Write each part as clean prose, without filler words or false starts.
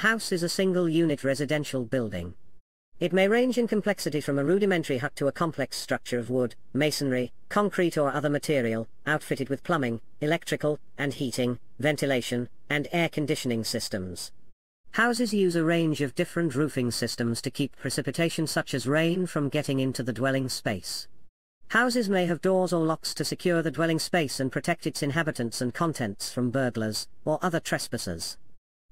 house is a single-unit residential building. It may range in complexity from a rudimentary hut to a complex structure of wood, masonry, concrete or other material, outfitted with plumbing, electrical, and heating, ventilation, and air conditioning systems. Houses use a range of different roofing systems to keep precipitation such as rain from getting into the dwelling space. Houses may have doors or locks to secure the dwelling space and protect its inhabitants and contents from burglars or other trespassers.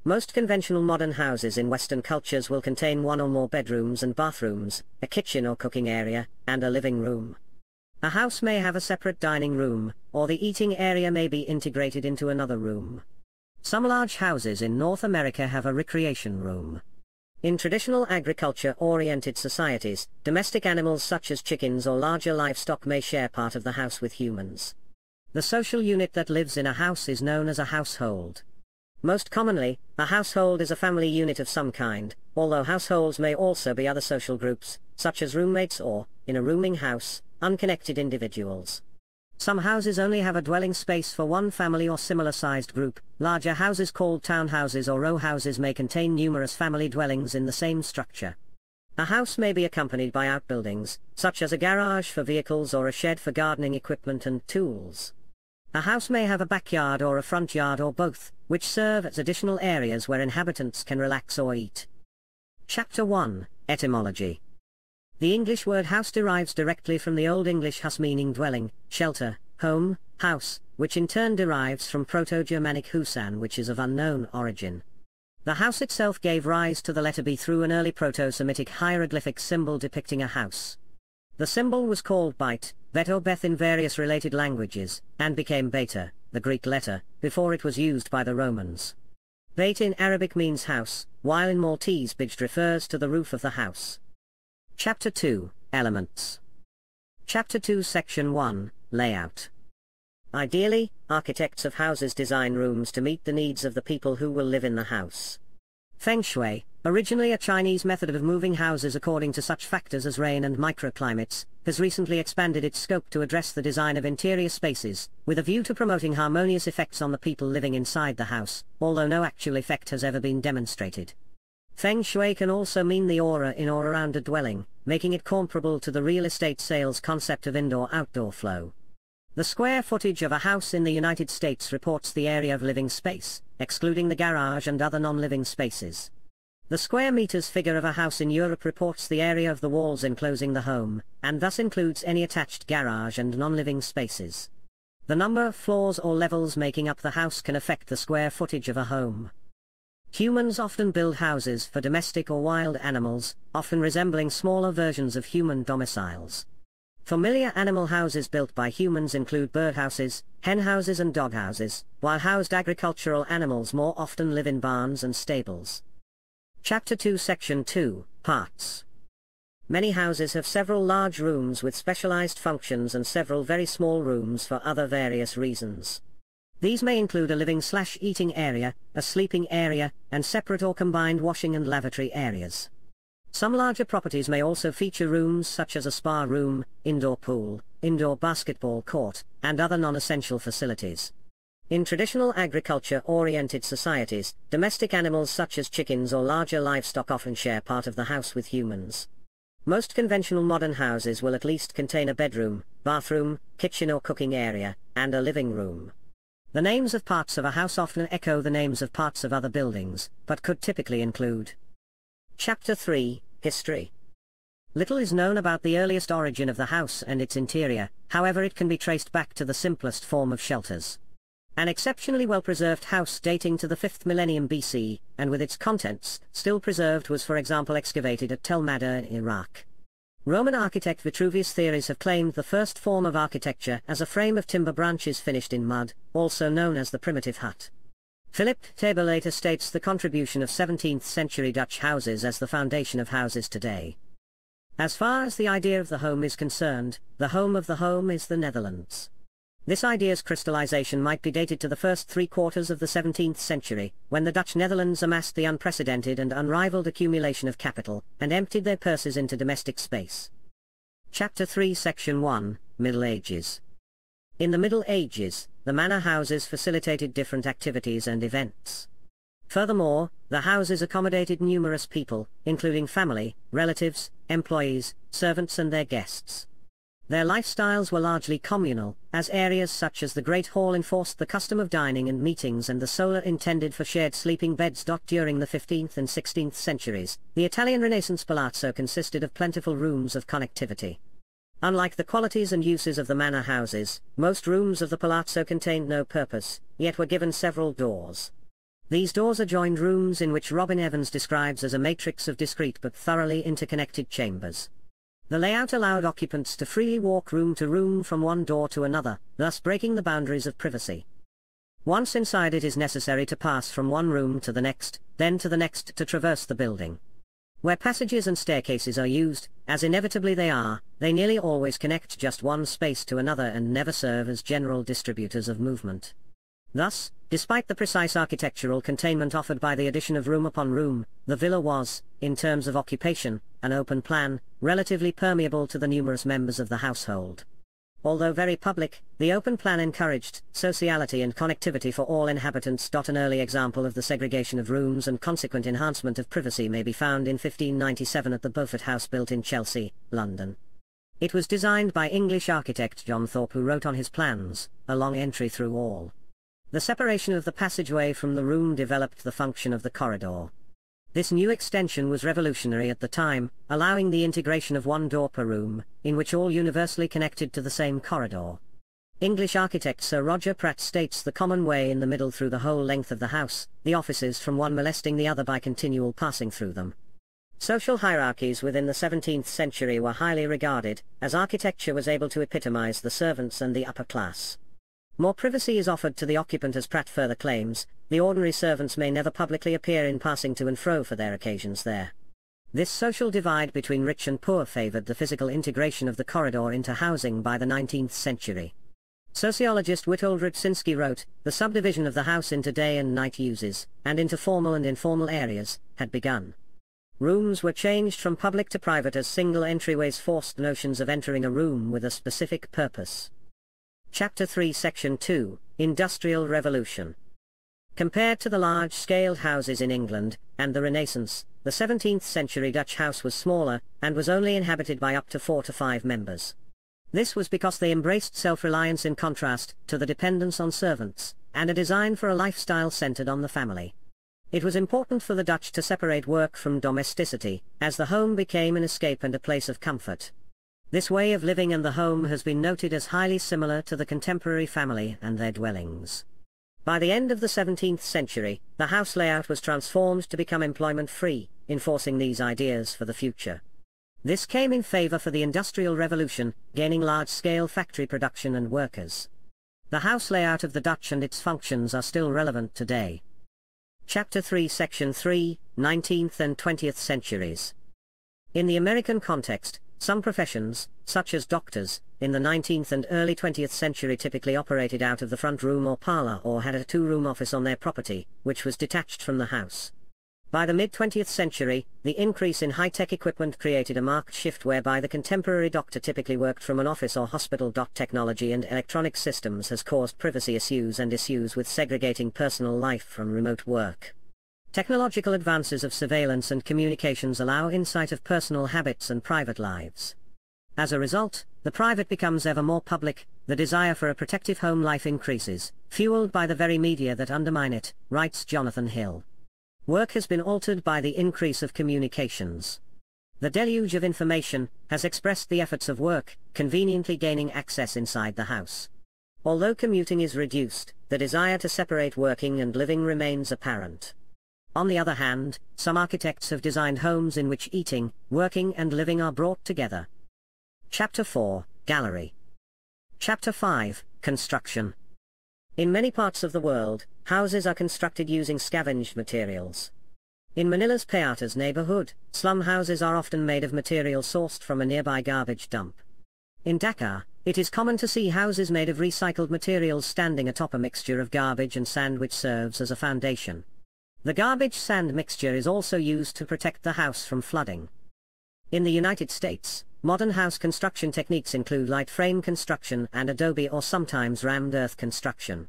Most conventional modern houses in Western cultures will contain one or more bedrooms and bathrooms, a kitchen or cooking area, and a living room. A house may have a separate dining room, or the eating area may be integrated into another room. Some large houses in North America have a recreation room. In traditional agriculture-oriented societies, domestic animals such as chickens or larger livestock may share part of the house with humans. The social unit that lives in a house is known as a household. Most commonly, a household is a family unit of some kind, although households may also be other social groups, such as roommates or, in a rooming house, unconnected individuals. Some houses only have a dwelling space for one family or similar-sized group. Larger houses called townhouses or row houses may contain numerous family dwellings in the same structure. A house may be accompanied by outbuildings, such as a garage for vehicles or a shed for gardening equipment and tools. A house may have a backyard or a front yard or both, which serve as additional areas where inhabitants can relax or eat. Chapter 1, Etymology. The English word house derives directly from the Old English hus, meaning dwelling, shelter, home, house, which in turn derives from Proto-Germanic husan, which is of unknown origin. The house itself gave rise to the letter B through an early Proto-Semitic hieroglyphic symbol depicting a house. The symbol was called beit, bet or beth in various related languages, and became beta, the Greek letter, before it was used by the Romans. Beit in Arabic means house, while in Maltese bijd refers to the roof of the house. Chapter 2, Elements. Chapter 2, Section 1, Layout. Ideally, architects of houses design rooms to meet the needs of the people who will live in the house. Feng Shui, originally a Chinese method of moving houses according to such factors as rain and microclimates, has recently expanded its scope to address the design of interior spaces, with a view to promoting harmonious effects on the people living inside the house, although no actual effect has ever been demonstrated. Feng Shui can also mean the aura in or around a dwelling, making it comparable to the real estate sales concept of indoor-outdoor flow. The square footage of a house in the United States reports the area of living space, excluding the garage and other non-living spaces. The square meters figure of a house in Europe reports the area of the walls enclosing the home, and thus includes any attached garage and non-living spaces. The number of floors or levels making up the house can affect the square footage of a home. Humans often build houses for domestic or wild animals, often resembling smaller versions of human domiciles. Familiar animal houses built by humans include birdhouses, henhouses and doghouses, while housed agricultural animals more often live in barns and stables. Chapter 2, Section 2, Parts. Many houses have several large rooms with specialized functions and several very small rooms for other various reasons. These may include a living/eating area, a sleeping area, and separate or combined washing and lavatory areas. Some larger properties may also feature rooms such as a spa room, indoor pool, indoor basketball court, and other non-essential facilities. In traditional agriculture-oriented societies, domestic animals such as chickens or larger livestock often share part of the house with humans. Most conventional modern houses will at least contain a bedroom, bathroom, kitchen or cooking area, and a living room. The names of parts of a house often echo the names of parts of other buildings, but could typically include. Chapter 3, History. Little is known about the earliest origin of the house and its interior, however it can be traced back to the simplest form of shelters. An exceptionally well-preserved house dating to the 5th millennium BC, and with its contents still preserved, was for example excavated at Tel Madah in Iraq. Roman architect Vitruvius' theories have claimed the first form of architecture as a frame of timber branches finished in mud, also known as the primitive hut. Philip Tabor later states the contribution of 17th-century Dutch houses as the foundation of houses today. As far as the idea of the home is concerned, the home of the home is the Netherlands. This idea's crystallization might be dated to the first three quarters of the 17th century, when the Dutch Netherlands amassed the unprecedented and unrivaled accumulation of capital, and emptied their purses into domestic space. Chapter 3, Section 1, Middle Ages. In the Middle Ages, the manor houses facilitated different activities and events. Furthermore, the houses accommodated numerous people, including family, relatives, employees, servants and their guests. Their lifestyles were largely communal, as areas such as the Great Hall enforced the custom of dining and meetings, and the solar intended for shared sleeping beds. During the 15th and 16th centuries, the Italian Renaissance palazzo consisted of plentiful rooms of connectivity. Unlike the qualities and uses of the manor houses, most rooms of the palazzo contained no purpose, yet were given several doors. These doors adjoined rooms in which Robin Evans describes as a matrix of discrete but thoroughly interconnected chambers. The layout allowed occupants to freely walk room to room from one door to another, thus breaking the boundaries of privacy. Once inside, it is necessary to pass from one room to the next, then to the next to traverse the building. Where passages and staircases are used, as inevitably they are, they nearly always connect just one space to another and never serve as general distributors of movement. Thus, despite the precise architectural containment offered by the addition of room upon room, the villa was, in terms of occupation, an open plan, relatively permeable to the numerous members of the household. Although very public, the open plan encouraged sociality and connectivity for all inhabitants. An early example of the segregation of rooms and consequent enhancement of privacy may be found in 1597 at the Beaufort House built in Chelsea, London. It was designed by English architect John Thorpe, who wrote on his plans, "A long entry through all." The separation of the passageway from the room developed the function of the corridor. This new extension was revolutionary at the time, allowing the integration of one door per room, in which all universally connected to the same corridor. English architect Sir Roger Pratt states the common way in the middle through the whole length of the house, the offices from one molesting the other by continual passing through them. Social hierarchies within the 17th century were highly regarded, as architecture was able to epitomize the servants and the upper class. More privacy is offered to the occupant, as Pratt further claims. The ordinary servants may never publicly appear in passing to and fro for their occasions there. This social divide between rich and poor favored the physical integration of the corridor into housing by the 19th century. Sociologist Witold Rybczynski wrote, "The subdivision of the house into day and night uses, and into formal and informal areas, had begun. Rooms were changed from public to private as single entryways forced notions of entering a room with a specific purpose." Chapter 3, Section 2, Industrial Revolution. Compared to the large-scaled houses in England, and the Renaissance, the 17th-century Dutch house was smaller, and was only inhabited by up to 4 to 5 members. This was because they embraced self-reliance in contrast to the dependence on servants, and a design for a lifestyle centered on the family. It was important for the Dutch to separate work from domesticity, as the home became an escape and a place of comfort. This way of living and the home has been noted as highly similar to the contemporary family and their dwellings. By the end of the 17th century, the house layout was transformed to become employment-free, enforcing these ideas for the future. This came in favor for the Industrial Revolution, gaining large-scale factory production and workers. The house layout of the Dutch and its functions are still relevant today. Chapter 3, Section 3, 19th and 20th centuries. In the American context, some professions, such as doctors, in the 19th and early 20th century typically operated out of the front room or parlor, or had a two-room office on their property, which was detached from the house. By the mid-20th century, the increase in high-tech equipment created a marked shift whereby the contemporary doctor typically worked from an office or hospital. Technology and electronic systems has caused privacy issues and issues with segregating personal life from remote work. Technological advances of surveillance and communications allow insight of personal habits and private lives. As a result, the private becomes ever more public, the desire for a protective home life increases, fueled by the very media that undermine it, writes Jonathan Hill. Work has been altered by the increase of communications. The deluge of information has expressed the efforts of work, conveniently gaining access inside the house. Although commuting is reduced, the desire to separate working and living remains apparent. On the other hand, some architects have designed homes in which eating, working and living are brought together. Chapter 4, Gallery. Chapter 5, Construction. In many parts of the world, houses are constructed using scavenged materials. In Manila's Payatas neighborhood, slum houses are often made of material sourced from a nearby garbage dump. In Dhaka, it is common to see houses made of recycled materials standing atop a mixture of garbage and sand which serves as a foundation. The garbage-sand mixture is also used to protect the house from flooding. In the United States, modern house construction techniques include light frame construction and adobe or sometimes rammed earth construction.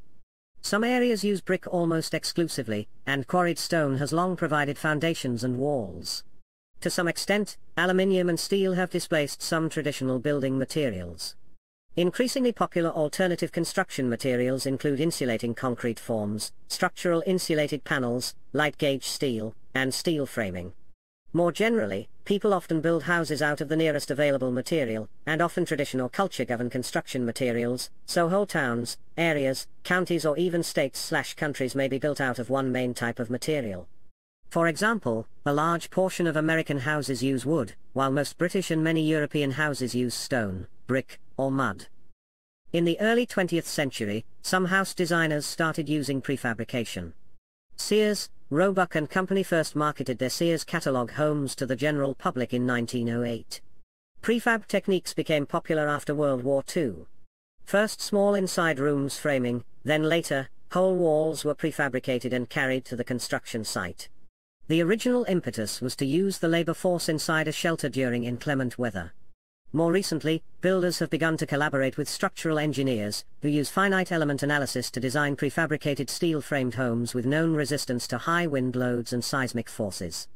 Some areas use brick almost exclusively, and quarried stone has long provided foundations and walls. To some extent, aluminium and steel have displaced some traditional building materials. Increasingly popular alternative construction materials include insulating concrete forms, structural insulated panels, light-gauge steel, and steel framing. More generally, people often build houses out of the nearest available material, and often traditional culture-governed construction materials, so whole towns, areas, counties or even states/countries may be built out of one main type of material. For example, a large portion of American houses use wood, while most British and many European houses use stone, brick, or mud. In the early 20th century, some house designers started using prefabrication. Sears, Roebuck and Company first marketed their Sears catalog homes to the general public in 1908. Prefab techniques became popular after World War II. First small inside rooms framing, then later, whole walls were prefabricated and carried to the construction site. The original impetus was to use the labor force inside a shelter during inclement weather. More recently, builders have begun to collaborate with structural engineers, who use finite element analysis to design prefabricated steel-framed homes with known resistance to high wind loads and seismic forces.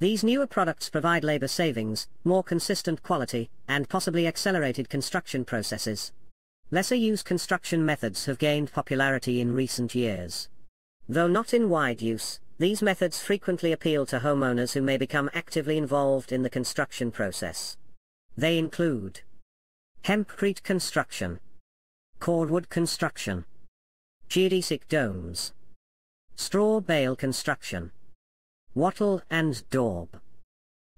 These newer products provide labor savings, more consistent quality, and possibly accelerated construction processes. Lesser-used construction methods have gained popularity in recent years. Though not in wide use, these methods frequently appeal to homeowners who may become actively involved in the construction process. They include hempcrete construction, cordwood construction, geodesic domes, straw bale construction, wattle and daub,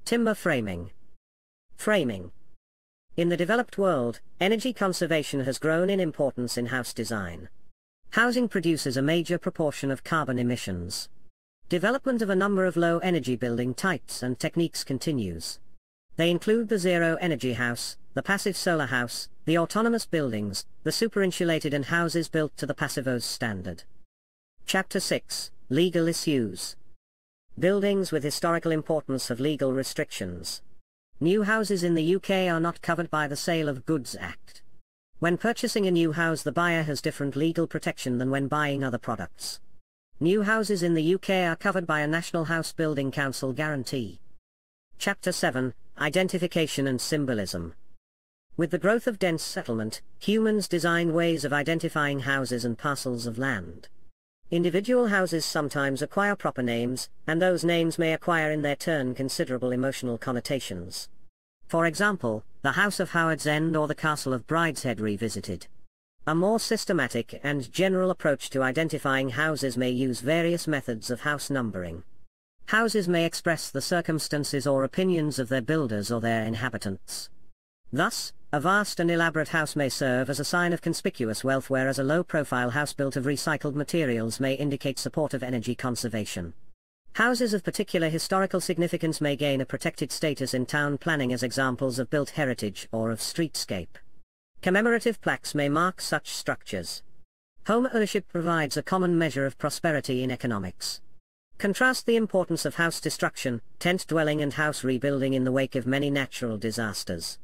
timber framing. In the developed world, energy conservation has grown in importance in house design. Housing produces a major proportion of carbon emissions. Development of a number of low-energy building types and techniques continues. They include the zero-energy house, the passive solar house, the autonomous buildings, the superinsulated and houses built to the Passivhaus standard. Chapter 6, Legal Issues. Buildings with historical importance have legal restrictions. New houses in the UK are not covered by the Sale of Goods Act. When purchasing a new house, the buyer has different legal protection than when buying other products. New houses in the UK are covered by a National House Building Council guarantee. Chapter 7, Identification and Symbolism. With the growth of dense settlement, humans design ways of identifying houses and parcels of land. Individual houses sometimes acquire proper names, and those names may acquire in their turn considerable emotional connotations. For example, the House of Howard's End or the Castle of Brideshead revisited. A more systematic and general approach to identifying houses may use various methods of house numbering. Houses may express the circumstances or opinions of their builders or their inhabitants. Thus, a vast and elaborate house may serve as a sign of conspicuous wealth, whereas a low-profile house built of recycled materials may indicate support of energy conservation. Houses of particular historical significance may gain a protected status in town planning as examples of built heritage or of streetscape. Commemorative plaques may mark such structures. Home ownership provides a common measure of prosperity in economics. Contrast the importance of house destruction, tent dwelling and house rebuilding in the wake of many natural disasters.